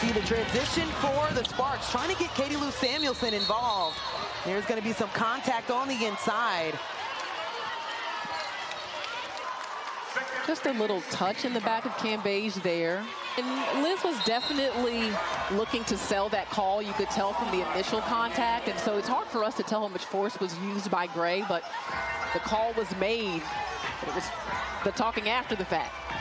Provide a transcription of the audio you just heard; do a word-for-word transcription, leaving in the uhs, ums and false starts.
see the transition for the Sparks, trying to get Katie Lou Samuelson involved. There's going to be some contact on the inside. Just a little touch in the back of Cambage there. And Liz was definitely looking to sell that call. You could tell from the initial contact. And so it's hard for us to tell how much force was used by Gray, but the call was made. It was the talking after the fact.